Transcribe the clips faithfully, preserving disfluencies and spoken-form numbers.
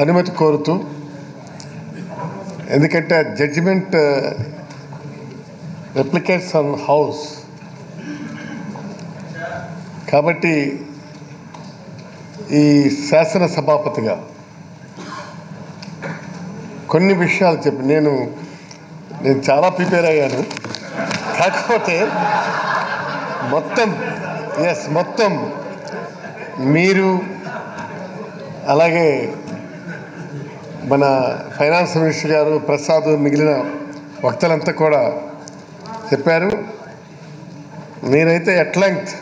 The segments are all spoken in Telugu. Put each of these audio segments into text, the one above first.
అనుమతి కోరుతూ ఎందుకంటే జడ్జిమెంట్ రెప్లికేట్స్ ఆన్ హౌస్ కాబట్టి ఈ శాసన సభాపతిగా కొన్ని విషయాలు చెప్పి నేను నేను చాలా ప్రిపేర్ అయ్యాను కాకపోతే మొత్తం ఎస్ మొత్తం మీరు అలాగే మన ఫైనాన్స్ మినిస్టర్ గారు ప్రసాద్ మిగిలిన వక్తలంతా కూడా చెప్పారు. నేనైతే అట్ లెంగ్త్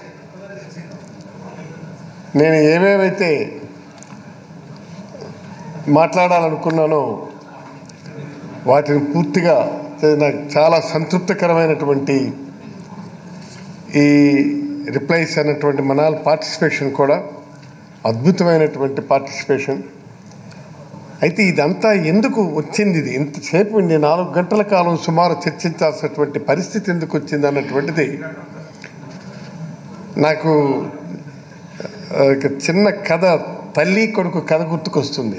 నేను ఏమేమైతే మాట్లాడాలనుకున్నానో వాటిని పూర్తిగా నాకు చాలా సంతృప్తికరమైనటువంటి ఈ రిప్లైస్ అన్నటువంటి మనాల్ పార్టిసిపేషన్ కూడా అద్భుతమైనటువంటి పార్టిసిపేషన్. అయితే ఇదంతా ఎందుకు వచ్చింది, ఇది ఇంతసేపు నేను నాలుగు గంటల కాలం సుమారు చర్చించాల్సినటువంటి పరిస్థితి ఎందుకు వచ్చింది అన్నటువంటిది నాకు చిన్న కథ, తల్లి కొడుకు కథ గుర్తుకొస్తుంది.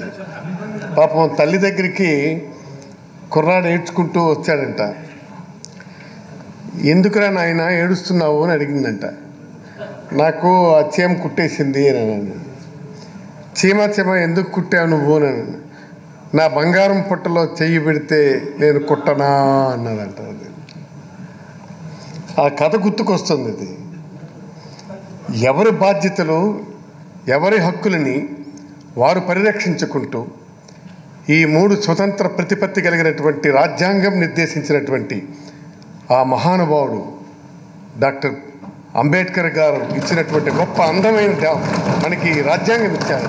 పాపం తల్లి దగ్గరికి కుర్రాడు ఏడ్చుకుంటూ వచ్చాడంట. ఎందుకురా నాయన ఏడుస్తున్నావు అని అడిగిందంట. నాకు ఆ చీమ కుట్టేసింది అని అన్నాను. చీమ చీమ ఎందుకు కుట్టావు నువ్వు అని అన్నాను. నా బంగారం పుట్టలో చెయ్యి పెడితే నేను కుట్టనా అన్నాడంట. అది ఆ కథ గుర్తుకొస్తుంది. ఇది ఎవరి బాధ్యతలు, ఎవరి హక్కులని వారు పరిరక్షించుకుంటూ ఈ మూడు స్వతంత్ర ప్రతిపత్తి కలిగినటువంటి రాజ్యాంగం నిర్దేశించినటువంటి ఆ మహానుభావుడు డాక్టర్ అంబేద్కర్ గారు ఇచ్చినటువంటి గొప్ప అందమైన మనకి రాజ్యాంగం ఇచ్చారు.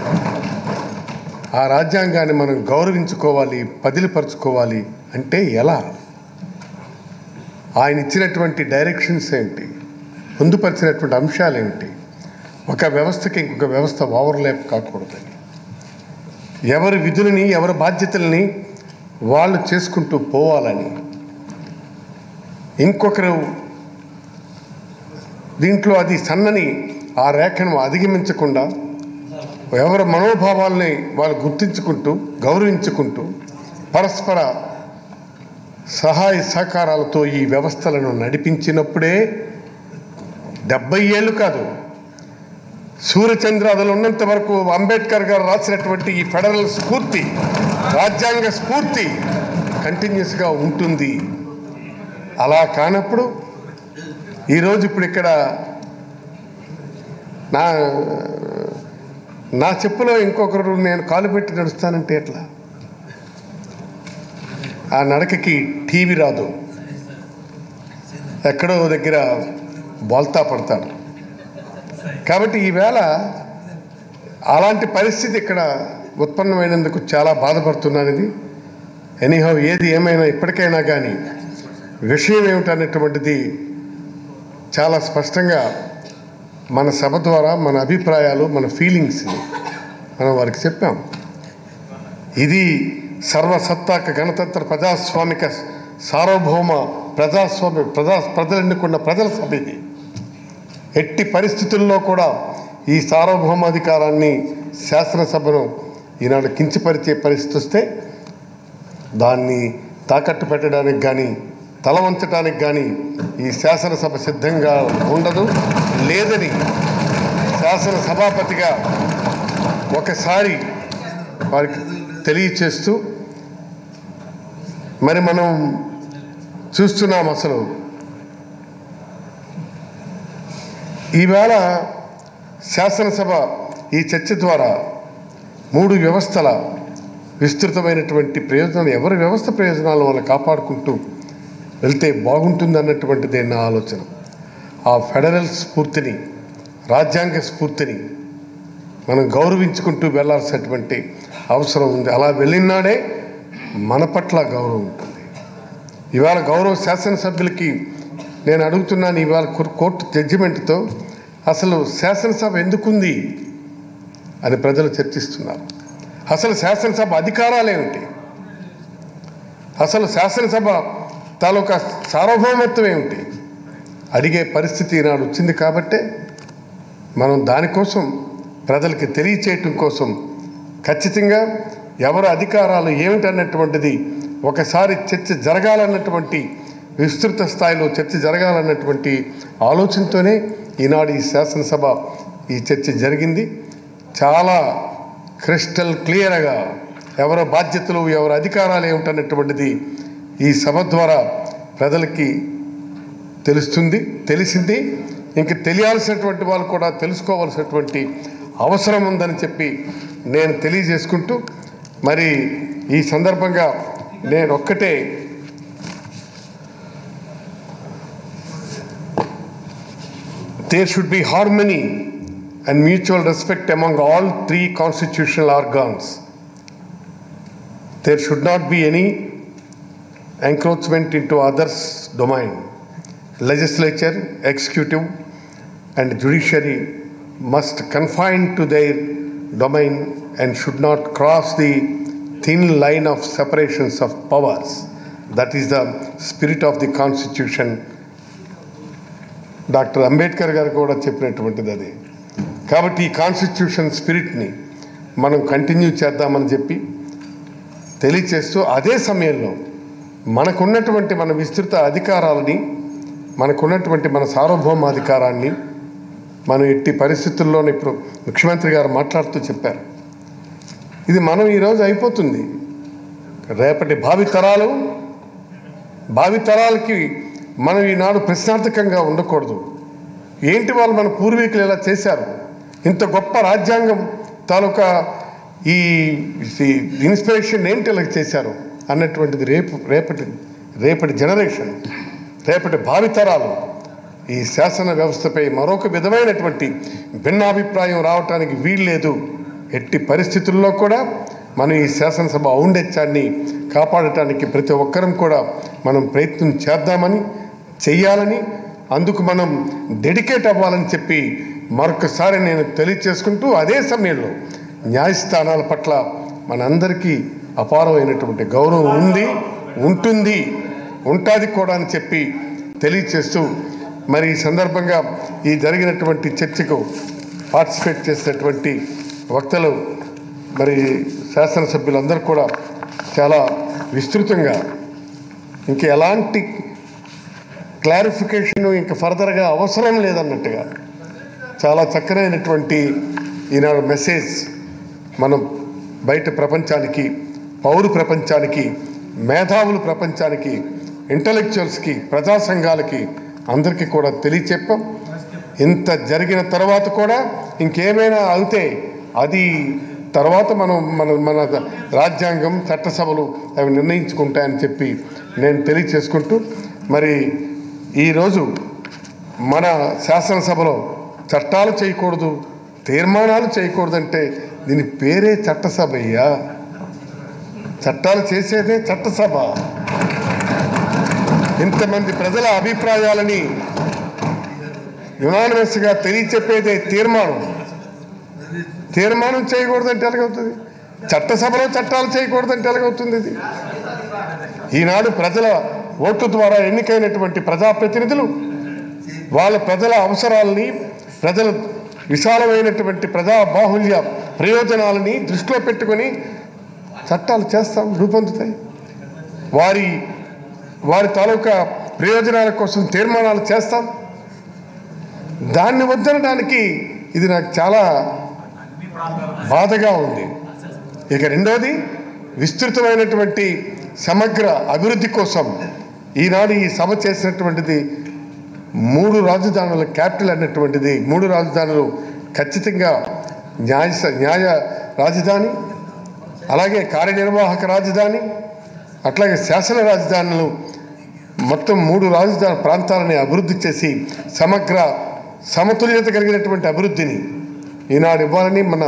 ఆ రాజ్యాంగాన్ని మనం గౌరవించుకోవాలి, పదిలిపరుచుకోవాలి. అంటే ఎలా, ఆయన ఇచ్చినటువంటి డైరెక్షన్స్ ఏంటి, పొందుపరిచినటువంటి అంశాలు ఏమిటి, ఒక వ్యవస్థకి ఇంకొక వ్యవస్థ ఓవర్లాప్ కాకూడదని, ఎవరి విధులని ఎవరి బాధ్యతలని వాళ్ళు చేసుకుంటూ పోవాలని, ఇంకొకరు దీంట్లో అది సన్నని ఆ రేఖను అధిగమించకుండా ఎవరి మనోభావాల్ని వాళ్ళు గుర్తించుకుంటూ గౌరవించుకుంటూ పరస్పర సహాయ సహకారాలతో ఈ వ్యవస్థలను నడిపించినప్పుడే, డెబ్బై ఏళ్ళు కాదు, సూర్యచంద్రాదులు ఉన్నంత వరకు అంబేద్కర్ గారు రాసినటువంటి ఈ ఫెడరల్ స్ఫూర్తి, రాజ్యాంగ స్ఫూర్తి కంటిన్యూస్గా ఉంటుంది. అలా కానప్పుడు ఈరోజు ఇప్పుడు ఇక్కడ నా నా చెప్పులో ఇంకొకరు నేను కాలు పెట్టి నడుస్తానంటే ఎట్లా? ఆ నడకకి టీవీ రాదు, ఎక్కడో దగ్గర బోల్తా పడతాడు. కాబట్టి ఈవేళ అలాంటి పరిస్థితి ఇక్కడ ఉత్పన్నమైనందుకు చాలా బాధపడుతున్నాను. ఇది ఎనీహౌ ఏది ఏమైనా ఇప్పటికైనా కానీ విషయం ఏమిటనేటువంటిది చాలా స్పష్టంగా మన సభ ద్వారా మన అభిప్రాయాలు, మన ఫీలింగ్స్ని మనం వారికి చెప్పాం. ఇది సర్వసత్తాక గణతంత్ర ప్రజాస్వామిక సార్వభౌమ ప్రజాస్వామ్య ప్రజా ప్రజలెన్నుకున్న ప్రజల సభ ఇది. ఎట్టి పరిస్థితుల్లో కూడా ఈ సార్వభౌమాధికారాన్ని, శాసనసభను ఈనాడు కించపరిచే పరిస్థితి వస్తే దాన్ని తాకట్టు పెట్టడానికి కానీ తల వంచడానికి కానీ ఈ శాసనసభ సిద్ధంగా ఉండదు లేదని శాసనసభాపతిగా ఒకసారి వారికి తెలియచేస్తూ, మరి మనం చూస్తున్నాం అసలు ఈవేళ శాసనసభ ఈ చర్చ ద్వారా మూడు వ్యవస్థల విస్తృతమైనటువంటి ప్రయోజనాలు, ఎవరి వ్యవస్థ ప్రయోజనాలు వాళ్ళు కాపాడుకుంటూ వెళ్తే బాగుంటుంది అన్నటువంటిదే నా ఆలోచన. ఆ ఫెడరల్ స్ఫూర్తిని, రాజ్యాంగ స్ఫూర్తిని మనం గౌరవించుకుంటూ వెళ్లాల్సినటువంటి అవసరం ఉంది. అలా వెళ్ళినాడే మన పట్ల గౌరవం ఉంటుంది. ఇవాళ గౌరవ శాసనసభ్యులకి నేను అడుగుతున్నాను, ఇవాళ కోర్టు జడ్జిమెంట్తో అసలు శాసనసభ ఎందుకుంది అని ప్రజలు చర్చిస్తున్నారు. అసలు శాసనసభ అధికారాలేమిటి, అసలు శాసనసభ తాలూకా సార్వభౌమత్వం ఏమిటి అడిగే పరిస్థితి ఈనాడు వచ్చింది. కాబట్టే మనం దానికోసం ప్రజలకు తెలియచేయటం కోసం ఖచ్చితంగా ఎవరు అధికారాలు ఏమిటన్నటువంటిది ఒకసారి చర్చ జరగాలన్నటువంటి విస్తృత స్థాయిలో చర్చ జరగాలన్నటువంటి ఆలోచనతోనే ఈనాడు ఈ శాసనసభ ఈ చర్చ జరిగింది. చాలా క్రిస్టల్ క్లియర్గా ఎవరి బాధ్యతలు ఎవరి అధికారాలు ఏమిటన్నటువంటిది ఈ సభ ద్వారా ప్రజలకి తెలుస్తుంది తెలిసింది. ఇంక తెలియాల్సినటువంటి వాళ్ళు కూడా తెలుసుకోవాల్సినటువంటి అవసరం ఉందని చెప్పి నేను తెలియజేసుకుంటూ, మరి ఈ సందర్భంగా నేను ఒక్కటే there should be harmony and mutual respect among all three constitutional organs. There should not be any encroachment into others' domain. Legislature, executive and judiciary must confine to their domain and should not cross the thin line of separations of powers. That is the spirit of the Constitution. Doctor Ambedkar గారు కూడా చెప్పినటువంటిది అదే. కాబట్టి ఈ కాన్స్టిట్యూషన్ స్పిరిట్ని మనం కంటిన్యూ చేద్దామని చెప్పి తెలియచేస్తూ, అదే సమయంలో మనకున్నటువంటి మన విస్తృత అధికారాలని, మనకున్నటువంటి మన సార్వభౌమాధికారాన్ని మనం ఎట్టి పరిస్థితుల్లోనే, ఇప్పుడు ముఖ్యమంత్రి గారు మాట్లాడుతూ చెప్పారు, ఇది మనం ఈరోజు అయిపోతుంది, రేపటి భావితరాలు భావితరాలకి మనం ఈనాడు ప్రశ్నార్థకంగా ఉండకూడదు. ఏంటి వాళ్ళు మన పూర్వీకులు ఇలా చేశారు, ఇంత గొప్ప రాజ్యాంగం తాలూకా ఈ ఇన్స్పిరేషన్ ఏంటి ఇలా చేశారు అన్నటువంటిది రేపు రేపటి రేపటి జనరేషన్, రేపటి భావితరాలు ఈ శాసన వ్యవస్థపై మరొక విధమైనటువంటి భిన్నాభిప్రాయం రావటానికి వీల్లేదు. ఎట్టి పరిస్థితుల్లో కూడా మనం ఈ శాసనసభ ఔన్నత్యాన్ని కాపాడటానికి ప్రతి ఒక్కరం కూడా మనం ప్రయత్నం చేద్దామని చెయ్యాలని, అందుకు మనం డెడికేట్ అవ్వాలని చెప్పి మరొకసారి నేను తెలియచేసుకుంటూ, అదే సమయంలో న్యాయస్థానాల పట్ల మనందరికీ అపారమైనటువంటి గౌరవం ఉంది, ఉంటుంది, ఉంటుంది కూడా అని చెప్పి తెలియచేస్తూ, మరి ఈ సందర్భంగా ఈ జరిగినటువంటి చర్చకు పార్టిసిపేట్ చేసినటువంటి వక్తలు, మరి శాసనసభ్యులందరూ కూడా చాలా విస్తృతంగా ఇంకా ఎలాంటి క్లారిఫికేషను ఇంకా ఫర్దర్గా అవసరం లేదన్నట్టుగా చాలా చక్కనైనటువంటి ఈనాడు మెసేజ్ మనం బయట ప్రపంచానికి, పౌరు ప్రపంచానికి, మేధావులు ప్రపంచానికి, ఇంటలెక్చువల్స్కి, ప్రజా సంఘాలకి అందరికీ కూడా తెలియచెప్పాం. ఇంత జరిగిన తర్వాత కూడా ఇంకేమైనా అయితే అది తర్వాత మనం మన మన రాజ్యాంగం, చట్టసభలు అవి నిర్ణయించుకుంటాయని చెప్పి నేను తెలియచేసుకుంటూ, మరి ఈరోజు మన శాసనసభలో చట్టాలు చేయకూడదు, తీర్మానాలు చేయకూడదంటే దీని పేరే చట్టసభ అయ్యా, చట్టాలు చేసేదే చట్టసభ. ఇంతమంది ప్రజల అభిప్రాయాలని యునానిమస్గా తెలియచెప్పేదే తీర్మానం. తీర్మానం చేయకూడదంటే ఎలాగవుతుంది, చట్టసభలో చట్టాలు చేయకూడదంటే ఎలాగవుతుంది? ఇది ఈనాడు ప్రజల ఓట్ల ద్వారా ఎన్నికైనటువంటి ప్రజాప్రతినిధులు వాళ్ళ ప్రజల అవసరాలని, ప్రజల విశాలమైనటువంటి ప్రజా బాహుళ్య ప్రయోజనాలని దృష్టిలో పెట్టుకొని చట్టాలు చేస్తాం, రూపొందుతాయి, వారి వారి తాలూకా ప్రయోజనాల కోసం తీర్మానాలు చేస్తాం. దాన్ని వద్దనడానికి ఇది నాకు చాలా బాధగా ఉంది. ఇక రెండోది, విస్తృతమైనటువంటి సమగ్ర అభివృద్ధి కోసం ఈనాడు ఈ సభ చేసినటువంటిది, మూడు రాజధానుల క్యాపిటల్ అన్నటువంటిది, మూడు రాజధానులు ఖచ్చితంగా న్యాయ న్యాయ రాజధాని, అలాగే కార్యనిర్వాహక రాజధాని, అట్లాగే శాసన రాజధానులు, మొత్తం మూడు రాజధాని ప్రాంతాలని అభివృద్ధి చేసి సమగ్ర సమతుల్యత కలిగినటువంటి అభివృద్ధిని ఈనాడు ఇవ్వాలని మన